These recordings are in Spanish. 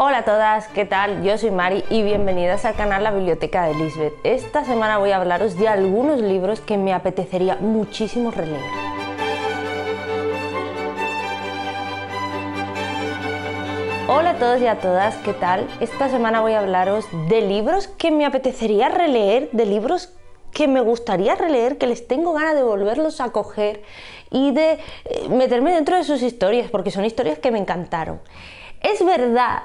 Hola a todas, ¿qué tal? Yo soy Mari y bienvenidas al canal La Biblioteca de Lisbeth. Esta semana voy a hablaros de algunos libros que me apetecería muchísimo releer. Hola a todos y a todas, ¿qué tal? Esta semana voy a hablaros de libros que me apetecería releer, de libros que me gustaría releer, que les tengo ganas de volverlos a coger y de meterme dentro de sus historias, porque son historias que me encantaron. Es verdad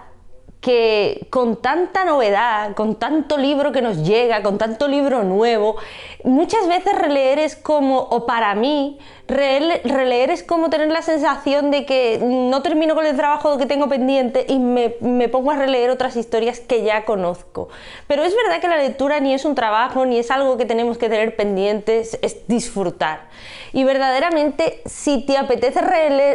que con tanta novedad, con tanto libro que nos llega, con tanto libro nuevo, muchas veces releer es como, o para mí, releer es como tener la sensación de que no termino con el trabajo que tengo pendiente y me pongo a releer otras historias que ya conozco. Pero es verdad que la lectura ni es un trabajo, ni es algo que tenemos que tener pendientes, es disfrutar. Y verdaderamente, si te apetece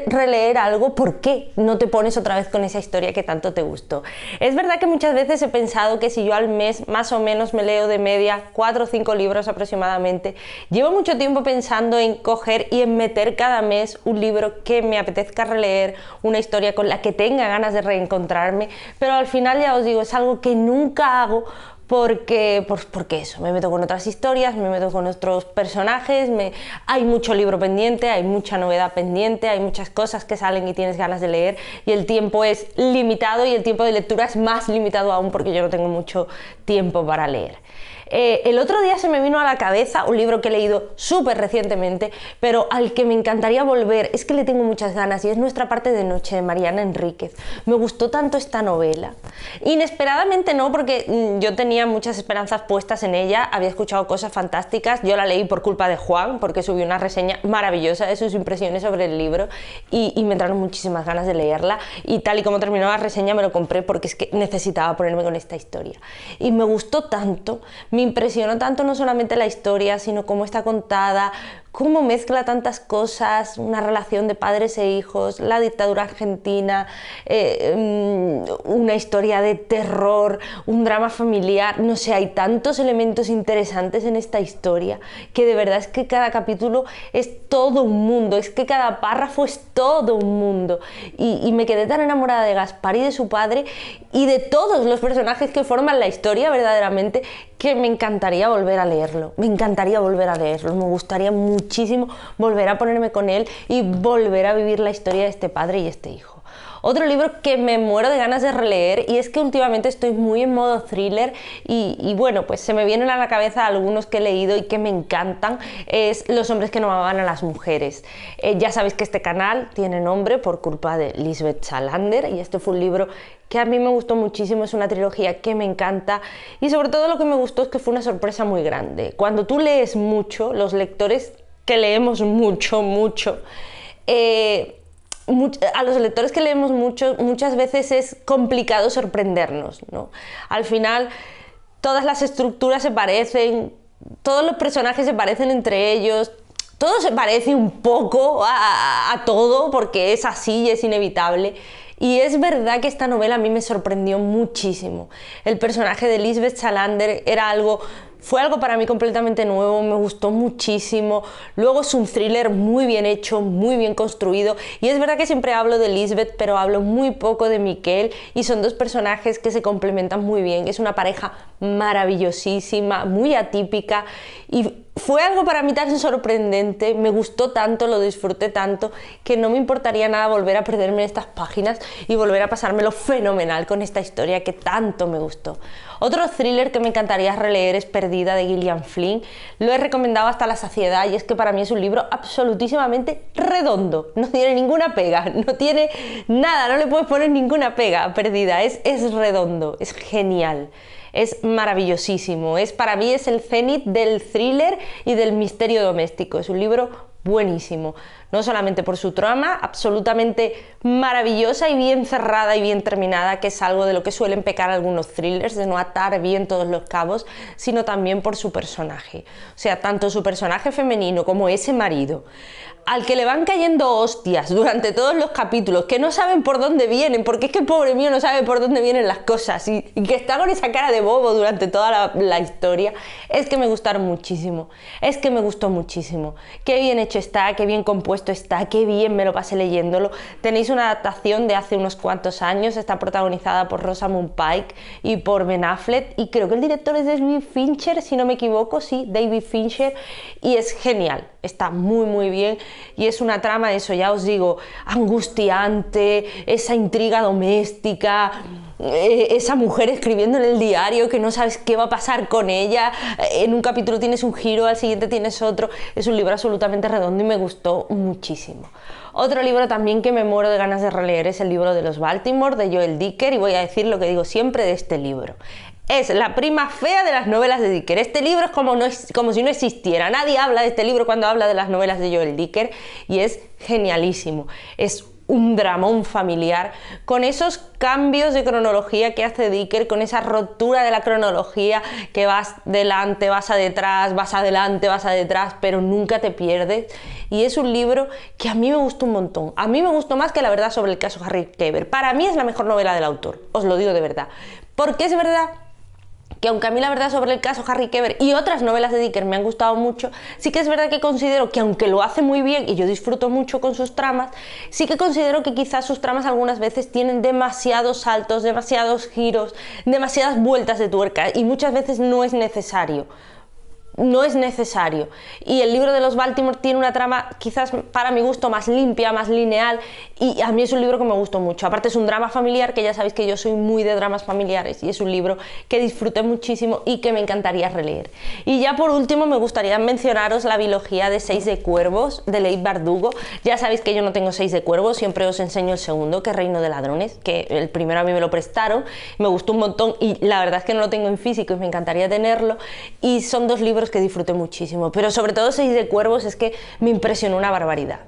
releer algo, ¿por qué no te pones otra vez con esa historia que tanto te gustó? Es verdad que muchas veces he pensado que si yo al mes más o menos me leo de media 4 o 5 libros aproximadamente, llevo mucho tiempo pensando en coger y en meter cada mes un libro que me apetezca releer, una historia con la que tenga ganas de reencontrarme, pero al final ya os digo, es algo que nunca hago porque eso, me meto con otras historias, me meto con otros personajes, hay mucho libro pendiente, hay mucha novedad pendiente, hay muchas cosas que salen y tienes ganas de leer y el tiempo es limitado y el tiempo de lectura es más limitado aún porque yo no tengo mucho tiempo para leer. El otro día se me vino a la cabeza un libro que he leído súper recientemente, pero al que me encantaría volver, es que le tengo muchas ganas, y es Nuestra parte de noche, de Mariana Enríquez. Me gustó tanto esta novela. Inesperadamente no, porque yo tenía muchas esperanzas puestas en ella, había escuchado cosas fantásticas, yo la leí por culpa de Juan, porque subió una reseña maravillosa de sus impresiones sobre el libro, y me entraron muchísimas ganas de leerla, y tal y como terminó la reseña me lo compré, porque es que necesitaba ponerme con esta historia. Y me gustó tanto, me impresionó tanto no solamente la historia, sino cómo está contada, cómo mezcla tantas cosas, una relación de padres e hijos, la dictadura argentina, una historia de terror, un drama familiar, no sé, hay tantos elementos interesantes en esta historia que de verdad es que cada capítulo es todo un mundo, es que cada párrafo es todo un mundo. Y me quedé tan enamorada de Gaspar y de su padre y de todos los personajes que forman la historia verdaderamente que me encantaría volver a leerlo, me gustaría muchísimo volver a ponerme con él y volver a vivir la historia de este padre y este hijo. Otro libro que me muero de ganas de releer, y es que últimamente estoy muy en modo thriller y bueno, pues se me vienen a la cabeza algunos que he leído y que me encantan, es Los hombres que no amaban a las mujeres. Ya sabéis que este canal tiene nombre por culpa de Lisbeth Salander y este fue un libro que a mí me gustó muchísimo, es una trilogía que me encanta y sobre todo lo que me gustó es que fue una sorpresa muy grande. Cuando tú lees mucho, los lectores que leemos mucho, a los lectores que leemos mucho, muchas veces es complicado sorprendernos, ¿no? Al final todas las estructuras se parecen, todos los personajes se parecen entre ellos, todo se parece un poco a todo porque es así y es inevitable. Y es verdad que esta novela a mí me sorprendió muchísimo. El personaje de Lisbeth Salander fue algo para mí completamente nuevo, me gustó muchísimo. Luego es un thriller muy bien hecho, muy bien construido. Y es verdad que siempre hablo de Lisbeth, pero hablo muy poco de Miquel. Y son dos personajes que se complementan muy bien. Es una pareja maravillosísima, muy atípica. Y fue algo para mí tan sorprendente, me gustó tanto, lo disfruté tanto, que no me importaría nada volver a perderme en estas páginas y volver a pasármelo fenomenal con esta historia que tanto me gustó. Otro thriller que me encantaría releer es Perdida, de Gillian Flynn. Lo he recomendado hasta la saciedad y es que para mí es un libro absolutísimamente redondo, no tiene ninguna pega, no tiene nada, no le puedes poner ninguna pega a Perdida, es redondo, es genial. Es maravillosísimo, para mí es el cenit del thriller y del misterio doméstico, es un libro buenísimo, no solamente por su trama absolutamente maravillosa y bien cerrada y bien terminada, que es algo de lo que suelen pecar algunos thrillers, de no atar bien todos los cabos, sino también por su personaje, o sea, tanto su personaje femenino como ese marido, al que le van cayendo hostias durante todos los capítulos, que no saben por dónde vienen, porque es que pobre mío no sabe por dónde vienen las cosas y que está con esa cara de bobo durante toda la historia, es que me gustaron muchísimo, es que me gustó muchísimo, qué bien hecho está, qué bien compuesto puesto está, qué bien me lo pasé leyéndolo. Tenéis una adaptación de hace unos cuantos años, está protagonizada por Rosamund Pike y por Ben Affleck, y creo que el director es David Fincher, si no me equivoco, sí, David Fincher, y es genial, está muy muy bien, y es una trama, eso ya os digo, angustiante, esa intriga doméstica, esa mujer escribiendo en el diario que no sabes qué va a pasar con ella, en un capítulo tienes un giro, al siguiente tienes otro. Es un libro absolutamente redondo y me gustó muchísimo. Otro libro también que me muero de ganas de releer es El libro de los Baltimore, de Joel Dicker, y voy a decir lo que digo siempre de este libro: es la prima fea de las novelas de Dicker. Este libro es como si no existiera. Nadie habla de este libro cuando habla de las novelas de Joel Dicker, y es genialísimo. Es un dramón familiar, con esos cambios de cronología que hace Dicker, con esa rotura de la cronología que vas delante, vas a detrás, vas adelante, vas a detrás, pero nunca te pierdes. Y es un libro que a mí me gustó un montón. A mí me gustó más que La verdad sobre el caso Harry Quebert. Para mí es la mejor novela del autor, os lo digo de verdad. Porque es verdad que aunque a mí La verdad sobre el caso Harry Quebert y otras novelas de Dicker me han gustado mucho, sí que es verdad que considero que, aunque lo hace muy bien y yo disfruto mucho con sus tramas, sí que considero que quizás sus tramas algunas veces tienen demasiados saltos, demasiados giros, demasiadas vueltas de tuerca, y muchas veces no es necesario. No es necesario. Y El libro de los Baltimore tiene una trama, quizás para mi gusto, más limpia, más lineal, y a mí es un libro que me gustó mucho. Aparte es un drama familiar, que ya sabéis que yo soy muy de dramas familiares, y es un libro que disfruté muchísimo y que me encantaría releer. Y ya por último me gustaría mencionaros la biología de Seis de cuervos, de Leigh Bardugo. Ya sabéis que yo no tengo Seis de cuervos, siempre os enseño el segundo, que es Reino de Ladrones, que el primero a mí me lo prestaron, me gustó un montón, y la verdad es que no lo tengo en físico y me encantaría tenerlo, y son dos libros que disfruté muchísimo, pero sobre todo Seis de cuervos es que me impresionó una barbaridad.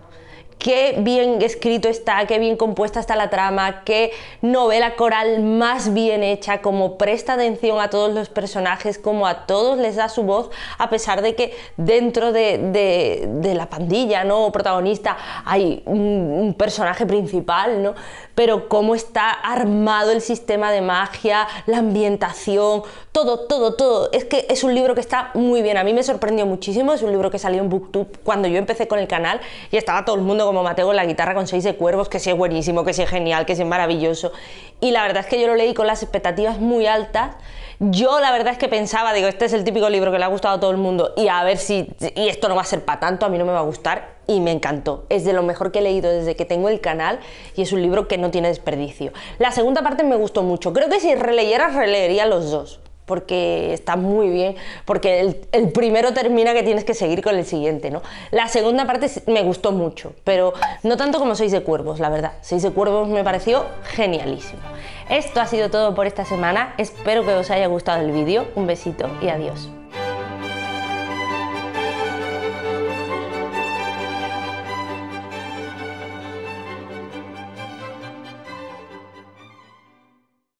Qué bien escrito está, qué bien compuesta está la trama, qué novela coral más bien hecha, como presta atención a todos los personajes, como a todos les da su voz, a pesar de que dentro de la pandilla, ¿no?, protagonista, hay un personaje principal, ¿no?, pero cómo está armado el sistema de magia, la ambientación, todo, todo, todo. Es que es un libro que está muy bien, a mí me sorprendió muchísimo. Es un libro que salió en BookTube cuando yo empecé con el canal, y estaba todo el mundo como Mateo con la guitarra con Seis de cuervos, que sí es buenísimo, que sí es genial, que sí es maravilloso, y la verdad es que yo lo leí con las expectativas muy altas. Yo la verdad es que pensaba, digo, este es el típico libro que le ha gustado a todo el mundo, y a ver si esto no va a ser para tanto, a mí no me va a gustar, y me encantó. Es de lo mejor que he leído desde que tengo el canal, y es un libro que no tiene desperdicio. La segunda parte me gustó mucho, creo que si releyeras releería los dos, porque está muy bien, porque el primero termina que tienes que seguir con el siguiente, ¿no? La segunda parte me gustó mucho, pero no tanto como Seis de cuervos, la verdad. Seis de cuervos me pareció genialísimo. Esto ha sido todo por esta semana, espero que os haya gustado el vídeo, un besito y adiós.